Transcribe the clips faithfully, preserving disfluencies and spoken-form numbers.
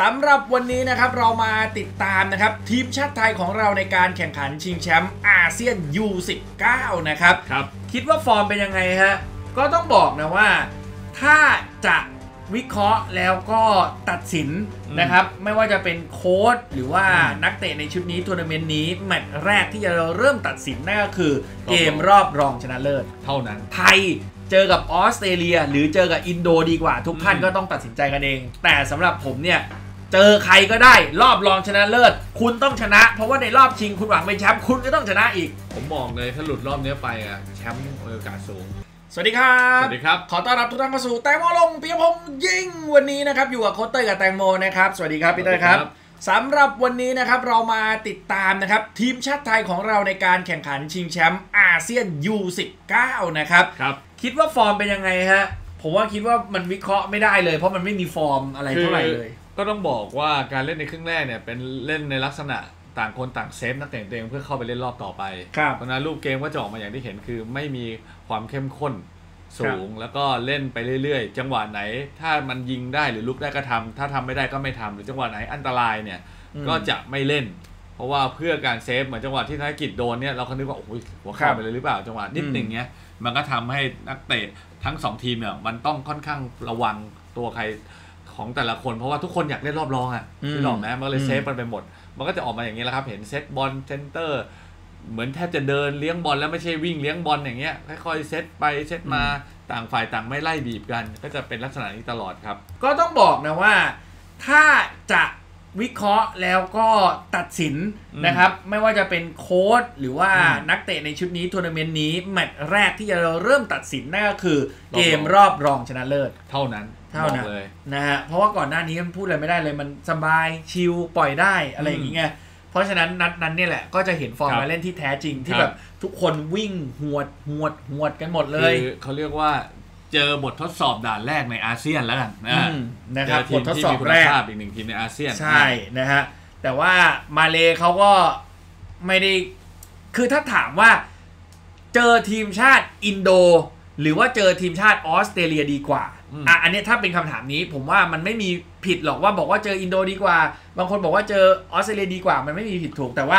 สำหรับวันนี้นะครับเรามาติดตามนะครับทีมชาติไทยของเราในการแข่งขันชิงแชมป์อาเซียน ยู สิบเก้า นะครับครับคิดว่าฟอร์มเป็นยังไงฮะก็ต้องบอกนะว่าถ้าจะวิเคราะห์แล้วก็ตัดสินนะครับไม่ว่าจะเป็นโค้ชหรือว่านักเตะในชุดนี้ทัวร์นาเมนต์นี้แมตช์แรกที่เราเริ่มตัดสินนั่นก็คือเกมรอบรองชนะเลิศเท่านั้นไทยเจอกับออสเตรเลียหรือเจอกับอินโดดีกว่าทุกท่านก็ต้องตัดสินใจกันเองแต่สำหรับผมเนี่ยเจอใครก็ได้รอบรองชนะเลิศคุณต้องชนะเพราะว่าในรอบชิงคุณหวังเป็นแชมป์คุณก็ต้องชนะอีกผมบอกเลยถ้าหลุดรอบนี้ไปอะแชมป์โอกาสสูงสวัสดีครับสวัสดีครับขอต้อนรับทุกท่านเข้าสู่แตงโมลงปิยพงษ์ยิ่งวันนี้นะครับอยู่กับโค้ชเต้ยกับแตงโมนะครับสวัสดีครับพี่เต้ยครับสำหรับวันนี้นะครับเรามาติดตามนะครับทีมชาติไทยของเราในการแข่งขันชิงแชมป์อาเซียน ยู สิบเก้า นะครับครับคิดว่าฟอร์มเป็นยังไงฮะผมว่าคิดว่ามันวิเคราะห์ไม่ได้เลยเพราะมันไม่มีฟอร์มอะไรเท่าไหร่เลยก็ต้องบอกว่าการเล่นในครึ่งแรกเนี่ยเป็นเล่นในลักษณะต่างคนต่างเซฟนักเตะตัวเองเพื่อเข้าไปเล่นรอบต่อไปเพราะนั้นรูปเกมก็จะออกมาอย่างที่เห็นคือไม่มีความเข้มข้นสูงแล้วก็เล่นไปเรื่อยๆจังหวะไหนถ้ามันยิงได้หรือลุกได้ก็ทำถ้าทำไม่ได้ก็ไม่ทำหรือจังหวะไหนอันตรายเนี่ยก็จะไม่เล่นเพราะว่าเพื่อการเซฟเหมือนจังหวะที่ธนกิจโดนเนี่ยเราคิดว่าโอ้โหหัวเข้าไปเลยหรือเปล่าจังหวะนิดหนึ่งเนี้ยมันก็ทำให้นักเตะทั้งสองทีมเนี่ยมันต้องค่อนข้างระวังตัวใครของแต่ละคนเพราะว่าทุกคนอยากเล่นรอบรองอ่ะพี่หลอกนะมันเลยเซฟมันไปหมดมันก็จะออกมาอย่างนี้แล้วครับเห็นเซตบอลเซนเตอร์เหมือนแทบจะเดินเลี้ยงบอลแล้วไม่ใช่วิ่งเลี้ยงบอลอย่างเงี้ยค่อยๆเซตไปเซตมาต่างฝ่ายต่างไม่ไล่บีบกันก็จะเป็นลักษณะนี้ตลอดครับก็ต้องบอกนะว่าถ้าจะวิเคราะห์แล้วก็ตัดสินนะครับไม่ว่าจะเป็นโค้ชหรือว่านักเตะในชุดนี้ทัวร์นาเมนต์นี้แมตช์แรกที่เราเริ่มตัดสินนั่นก็คือเกมรอบรองชนะเลิศเท่านั้นเท่านั้นนะฮะเพราะว่าก่อนหน้านี้มันพูดอะไรไม่ได้เลยมันสบายชิลปล่อยได้อะไรอย่างเงี้ยเพราะฉะนั้นนัดนั้นเนี่ยแหละก็จะเห็นฟอร์มการเล่นที่แท้จริงที่แบบทุกคนวิ่งหวดหวดหวดกันหมดเลยคือเขาเรียกว่าเจอบททดสอบด่านแรกในอาเซียนแล้วกันนะครับบททดสอบแรกอีกหนึ่งทีมในอาเซียนใช่นะฮะแต่ว่ามาเลเขาก็ไม่ได้คือถ้าถามว่าเจอทีมชาติอินโดหรือว่าเจอทีมชาติออสเตรเลียดีกว่าอ่ะอันนี้ถ้าเป็นคำถามนี้ผมว่ามันไม่มีผิดหรอกว่าบอกว่าเจออินโดดีกว่าบางคนบอกว่าเจอออสเตรเลียดีกว่ามันไม่มีผิดถูกแต่ว่า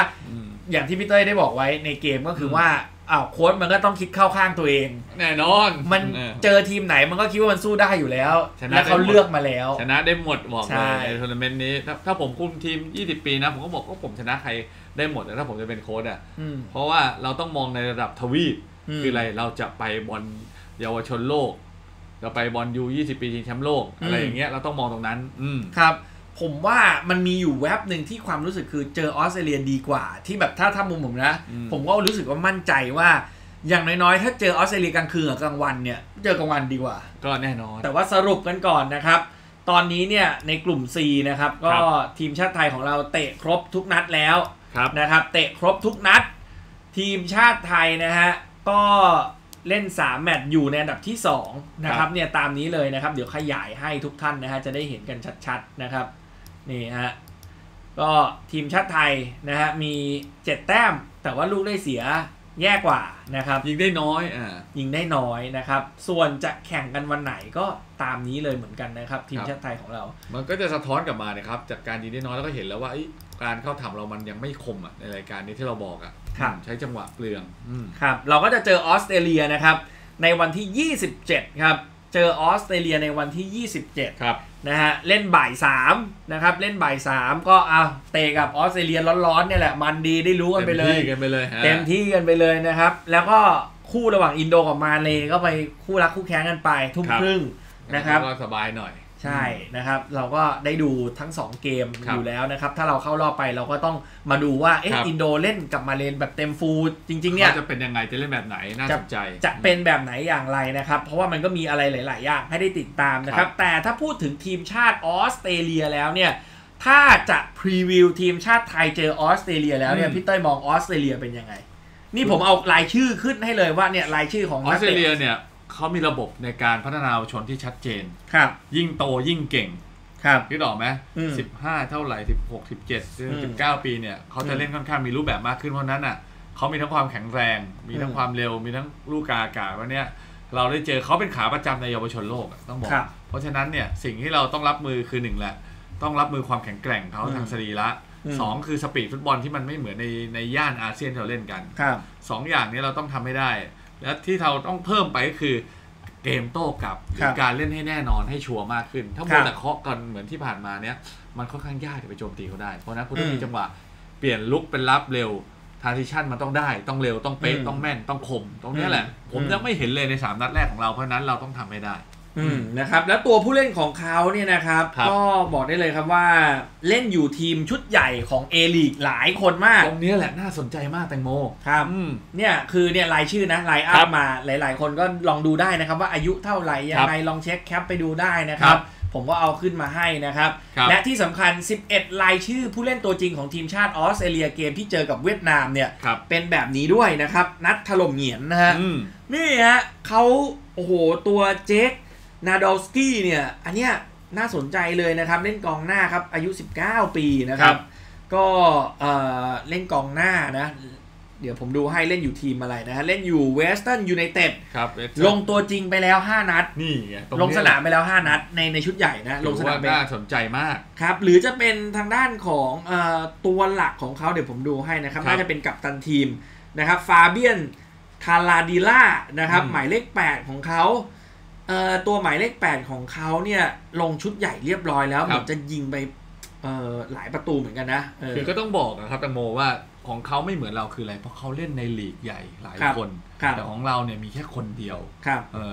อย่างที่พี่เต้ยได้บอกไว้ในเกมก็คือว่าอ้าวโค้ชมันก็ต้องคิดเข้าข้างตัวเองแน่นอนมันเจอทีมไหนมันก็คิดว่ามันสู้ได้อยู่แล้วแล้วเขาเลือกมาแล้วชนะได้หมดบอกเลยในทัวร์นาเมนต์นี้ถ้าผมคุมทีมยี่สิบปีนะผมก็บอกว่าผมชนะใครได้หมดแต่ถ้าผมจะเป็นโค้ชอ่ะเพราะว่าเราต้องมองในระดับทวีปคืออะไรเราจะไปบอลเยาวชนโลกเราไปบอลยูยี่สิบปีชิงแชมป์โลกอะไรอย่างเงี้ยเราต้องมองตรงนั้นครับผมว่ามันมีอยู่แวบหนึ่งที่ความรู้สึกคือเจอออสเตรเลียดีกว่าที่แบบถ้าถ้ามุมผมนะผมก็รู้สึกว่ามั่นใจว่าอย่างน้อยๆถ้าเจอออสเตรเลียกลางคืนกับกลางวันเนี่ยเจอกลางวันดีกว่าก็แน่นอนแต่ว่าสรุปกันก่อนนะครับตอนนี้เนี่ยในกลุ่ม ซี นะครับก็ทีมชาติไทยของเราเตะครบทุกนัดแล้วนะครับเตะครบทุกนัดทีมชาติไทยนะฮะก็เล่นสามแมตช์อยู่ในอันดับที่สองนะครับเนี่ยตามนี้เลยนะครับเดี๋ยวขยายให้ทุกท่านนะฮะจะได้เห็นกันชัดๆนะครับนี่ฮะก็ทีมชาติไทยนะฮะมีเจ็ดแต้มแต่ว่าลูกได้เสียแย่กว่านะครับยิงได้น้อยอ่ายิงได้น้อยนะครับส่วนจะแข่งกันวันไหนก็ตามนี้เลยเหมือนกันนะครับทีมชาติไทยของเรามันก็จะสะท้อนกลับมานะครับจากการยิงได้น้อยแล้วก็เห็นแล้วว่าการเข้าทำเรามันยังไม่คมอ่ะในรายการนี้ที่เราบอกอ่ะใช้จังหวะเปลืองครับเราก็จะเจอออสเตรเลียนะครับในวันที่ยี่สิบเจ็ดครับเจอออสเตรเลียในวันที่ยี่สิบเจ็ดครับนะฮะเล่นบ่ายสามนะครับเล่นบ่ายสามก็เอาเตะกับออสเตรเลียร้อนๆเนี่ยแหละมันดีได้รู้กันไปเลยเต็มที่กันไปเลยเต็มที่กันไปเลยนะครับแล้วก็คู่ระหว่างอินโดกับมาเลก็ไปคู่รักคู่แข่งกันไปทุ่มครึ่งนะครับก็สบายหน่อยใช่นะครับเราก็ได้ดูทั้งสองเกมอยู่แล้วนะครับถ้าเราเข้ารอบไปเราก็ต้องมาดูว่าเอ๊ะอินโดเล่นกับมาเลนแบบเต็มฟูลจริงๆเนี่ยจะเป็นยังไงจะเล่นแบบไหนน่าสนใจจะเป็นแบบไหนอย่างไรนะครับเพราะว่ามันก็มีอะไรหลายๆอย่างให้ได้ติดตามนะครับแต่ถ้าพูดถึงทีมชาติออสเตรเลียแล้วเนี่ยถ้าจะพรีวิวทีมชาติไทยเจอออสเตรเลียแล้วเนี่ยพี่เต้ยมองออสเตรเลียเป็นยังไงนี่ผมเอารายชื่อขึ้นให้เลยว่าเนี่ยรายชื่อของออสเตรเลียเนี่ยเขามีระบบในการพัฒนาเยาวชนที่ชัดเจนครับยิ่งโตยิ่งเก่งครับคิดออกไหมสิบห้าเท่าไหร่สิบหกสิบเจ็ดสิบเก้าปีเนี่ยเขาจะเล่นค่อนข้างมีรูปแบบมากขึ้นเพราะนั้นอ่ะเขามีทั้งความแข็งแรงมีทั้งความเร็วมีทั้งลูกกาอากาศวันนี้เราได้เจอเขาเป็นขาประจำในเยาวชนโลกต้องบอกเพราะฉะนั้นเนี่ยสิ่งที่เราต้องรับมือคือหนึ่งแหละ ต้องรับมือความแข็งแกร่งเขาทางสรีระสองคือสปีดฟุตบอลที่มันไม่เหมือนในในย่านอาเซียนที่เราเล่นกันสองอย่างนี้เราต้องทำให้ได้และที่เราต้องเพิ่มไปก็คือเกมโต้กลับการเล่นให้แน่นอนให้ชัวร์มากขึ้นถ้ามัวแต่เคาะกันเหมือนที่ผ่านมาเนี้ยมันค่อนข้างยากจะไปโจมตีเขาได้เพราะนั้นคุณต้องมีจังหวะเปลี่ยนลุกเป็นรับเร็วทรานซิชันมันต้องได้ต้องเร็วต้องเป๊ะต้องแม่นต้องคมตรงนี้แหละผมยังไม่เห็นเลยในสามนัดแรกของเราเพราะนั้นเราต้องทำให้ได้อืมนะครับแล้วตัวผู้เล่นของเขาเนี่ยนะครับก็บอกได้เลยครับว่าเล่นอยู่ทีมชุดใหญ่ของเอลีกหลายคนมากตรงนี้แหละน่าสนใจมากแตงโมครับเนี่ยคือเนี่ยรายชื่อนะไลน์อัพมาหลายๆคนก็ลองดูได้นะครับว่าอายุเท่าไหร่ยังไงลองเช็คแคปไปดูได้นะครับผมก็เอาขึ้นมาให้นะครับและที่สำคัญสิบเอ็ดรายชื่อผู้เล่นตัวจริงของทีมชาติออสเตรเลียเกมที่เจอกับเวียดนามเนี่ยเป็นแบบนี้ด้วยนะครับนัดถล่มเหงียนนะฮะนี่ฮะเขาโอ้โหตัวเจคนาดอลสกี้เนี่ยอันเนี้ยน่าสนใจเลยนะครับเล่นกองหน้าครับอายุสิบเก้าปีนะครับก็เอ่อเล่นกองหน้านะเดี๋ยวผมดูให้เล่นอยู่ทีมอะไรนะฮะเล่นอยู่เวสเทิร์นยูไนเต็ดลงตัวจริงไปแล้วห้านัดนี่ไงลงสนามไปแล้วห้านัดในในชุดใหญ่นะลงสนามน่าสนใจมากครับหรือจะเป็นทางด้านของเอ่อตัวหลักของเขาเดี๋ยวผมดูให้นะครับน่าจะเป็นกัปตันทีมนะครับฟาเบียนทาราดิล่านะครับหมายเลขแปดของเขาตัวหมายเลขแปดของเขาเนี่ยลงชุดใหญ่เรียบร้อยแล้วมันจะยิงไปหลายประตูเหมือนกันนะคือก็ต้องบอกนะครับตังโมว่าของเขาไม่เหมือนเราคืออะไรเพราะเขาเล่นในลีกใหญ่หลายคนแต่ของเราเนี่ยมีแค่คนเดียว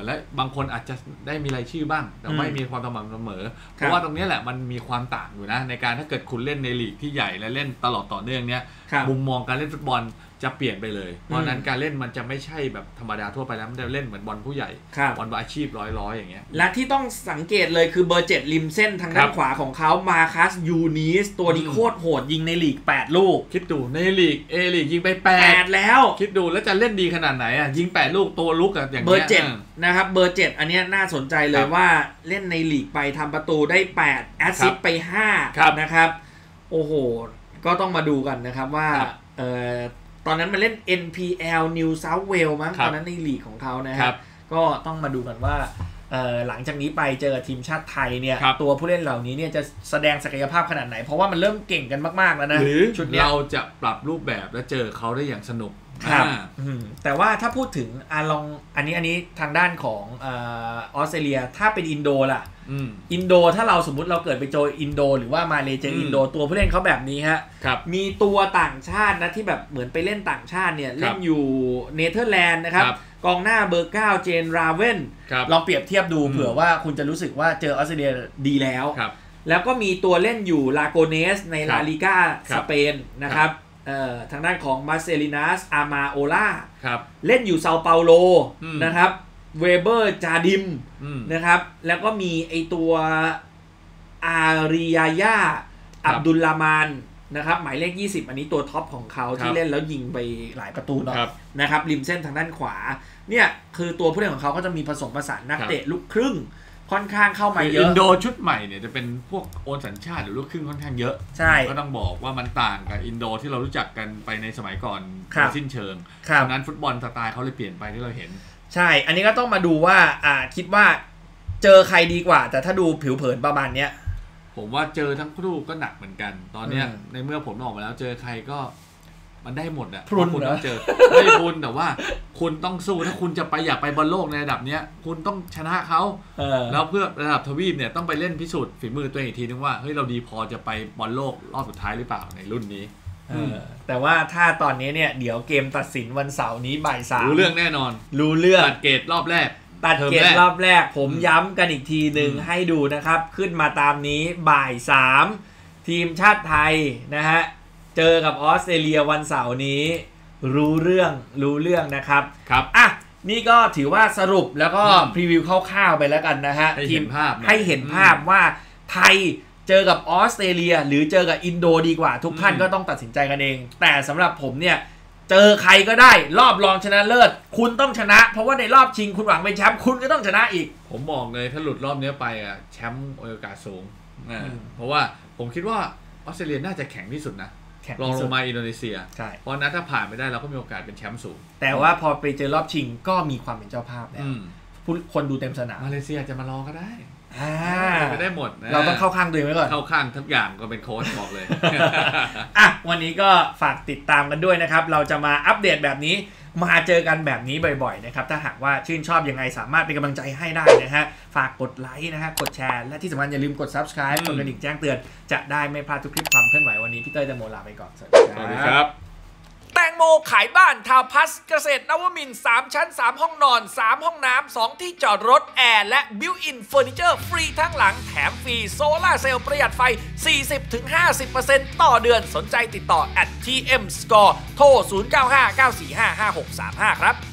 และบางคนอาจจะได้มีรายชื่อบ้างแต่ไม่มีความสม่ำเสมอเพราะว่าตรงนี้แหละมันมีความต่างอยู่นะในการถ้าเกิดคุณเล่นในลีกที่ใหญ่และเล่นตลอดต่อเนื่องเนี่ยมุมมองการเล่นฟุตบอลจะเปลี่ยนไปเลยเพราะนั้นการเล่นมันจะไม่ใช่แบบธรรมดาทั่วไปแล้วมันจะเล่นเหมือนบอลผู้ใหญ่บอลอาชีพร้อยๆอย่างเงี้ยและที่ต้องสังเกตเลยคือเบอร์เจ็ดริมเส้นทางด้านขวาของเขามาคัสยูนิสตัวนี้โคตรโหดยิงในลีกแปดลูกคิดดูในลีกเอลีกยิงไปแปดแล้วคิดดูแล้วจะเล่นดีขนาดไหนอ่ะยิงแปดลูกตัวลุกอ่ะอย่างเงี้ยเบอร์เจ็ดนะครับเบอร์เจ็ดอันนี้น่าสนใจเลยว่าเล่นในลีกไปทำประตูได้แปดแอสซิสต์ไปห้านะครับโอ้โหก็ต้องมาดูกันนะครับว่าเออตอนนั้นมันเล่น เอ็น พี แอล New South Wales มั้งตอนนั้นในลีกของเขานะครับก็ต้องมาดูกันว่าหลังจากนี้ไปเจอทีมชาติไทยเนี่ยตัวผู้เล่นเหล่านี้เนี่ยจะแสดงศักยภาพขนาดไหนเพราะว่ามันเริ่มเก่งกันมากๆแล้วนะชุดเราจะปรับรูปแบบและเจอเขาได้อย่างสนุกครับแต่ว่าถ้าพูดถึงอลองอันนี้อันนี้ทางด้านของออสเตรเลียถ้าเป็นอินโดล่ะอินโดถ้าเราสมมุติเราเกิดไปเจออินโดหรือว่ามาเลเซียอินโดตัวผู้เล่นเขาแบบนี้ฮะมีตัวต่างชาตินะที่แบบเหมือนไปเล่นต่างชาติเนี่ยเล่นอยู่เนเธอร์แลนด์นะครับกองหน้าเบอร์เก้าเจนราเว่นลองเปรียบเทียบดูเผื่อว่าคุณจะรู้สึกว่าเจอออสเตรเลียดีแล้วแล้วก็มีตัวเล่นอยู่ลาโกเนสในลาลิก้าสเปนนะครับทางด้านของมาเซลินัสอามาโอล่าเล่นอยู่เซาเปาโลนะครับเวเบอร์จาดิมนะครับแล้วก็มีไอตัวอาริยายาอับดุลลามานนะครับหมายเลขยี่สิบอันนี้ตัวท็อปของเขาที่เล่นแล้วยิงไปหลายประตูเนาะนะครับริมเส้นทางด้านขวาเนี่ยคือตัวผู้เล่นของเขาก็จะมีผสมผสานนักเตะลูกครึ่งค่อนข้างเข้ามาเยอะอินโดชุดใหม่เนี่ยจะเป็นพวกโอนสัญชาติหรือลูกครึ่งค่อนข้างเยอะใช่ก็ต้องบอกว่ามันต่างกับอินโดที่เรารู้จักกันไปในสมัยก่อนสิ้นเชิงดังนั้นฟุตบอลสไตล์เขาเลยเปลี่ยนไปที่เราเห็นใช่อันนี้ก็ต้องมาดูว่าอ่าคิดว่าเจอใครดีกว่าแต่ถ้าดูผิวเผินประมาณเนี้ยผมว่าเจอทั้งคู่ก็หนักเหมือนกันตอนเนี้ยในเมื่อผลออกมาแล้วเจอใครก็มันได้หมดอ่ะคุณต้องเจอไม่พุนแต่ว่าคุณต้องสู้ถ้าคุณจะไปอยากไปบอลโลกในระดับเนี้ยคุณต้องชนะเขาแล้วเพื่อระดับทวีปเนี่ยต้องไปเล่นพิสูจน์ฝีมือตัวเองอีกทีนึงว่าเฮ้ยเราดีพอจะไปบอลโลกรอบสุดท้ายหรือเปล่าในรุ่นนี้แต่ว่าถ้าตอนนี้เนี่ยเดี๋ยวเกมตัดสินวันเสาร์นี้บ่ายสามรู้เรื่องแน่นอนรู้เรื่องตัดเกตรอบแรกตัดเกตรอบแรกผมย้ำกันอีกทีหนึ่งให้ดูนะครับขึ้นมาตามนี้บ่ายสามทีมชาติไทยนะฮะเจอกับออสเตรเลียวันเสาร์นี้รู้เรื่องรู้เรื่องนะครับครับอ่ะนี่ก็ถือว่าสรุปแล้วก็พรีวิวคร่าวๆไปแล้วกันนะฮะให้เห็นภาพให้เห็นภาพว่าไทยเจอกับออสเตรเลียหรือเจอกับอินโดดีกว่าทุกท่านก็ต้องตัดสินใจกันเองแต่สำหรับผมเนี่ยเจอใครก็ได้รอบรองชนะเลิศคุณต้องชนะเพราะว่าในรอบชิงคุณหวังเป็นแชมป์คุณก็ต้องชนะอีกผมบอกเลยถ้าหลุดรอบนี้ไปอ่ะแชมป์โอกาสสูงนะเพราะว่าผมคิดว่าออสเตรเลียน่าจะแข็งที่สุดนะลองลงมาอินโดนีเซียเพราะนั้นถ้าผ่านไม่ได้เราก็มีโอกาสเป็นแชมป์สูงแต่ว่าพอไปเจอรอบชิงก็มีความเป็นเจ้าภาพแล้วคนดูเต็มสนามมาเลเซียจะมารอก็ได้ ไม่ได้หมดเราต้องเข้าข้างตัวเองไว้ก่อนเข้าข้างทุกอย่างก็เป็นโค้ชบอกเลยอ่ะวันนี้ก็ฝากติดตามกันด้วยนะครับเราจะมาอัปเดตแบบนี้มาเจอกันแบบนี้บ่อยๆนะครับถ้าหากว่าชื่นชอบยังไงสามารถเป็นกำลังใจให้ได้นะฮะฝากกดไลค์นะฮะกดแชร์และที่สำคัญอย่าลืมกด ซับสไครบ์ กดกระดิ่งแจ้งเตือนจะได้ไม่พลาดทุกคลิปความเคลื่อนไหววันนี้พี่เต้ยจะโมลาไปก่อนสวัสดีครับแตงโมขายบ้านทาวน์พลัสเกษตรนวมินทร์สามชั้นสามห้องนอนสามห้องน้ำสองที่จอดรถแอร์และบิวท์อินเฟอร์นิเจอร์ฟรีทั้งหลังแถมฟรีโซล่าเซลล์ประหยัดไฟ สี่สิบถึงห้าสิบเปอร์เซ็นต์ ต่อเดือนสนใจติดต่อ แอท ที เอ็ม สกอร์ โทร ศูนย์ เก้า ห้า เก้า สี่ ห้า ห้า หก สาม ห้า ครับ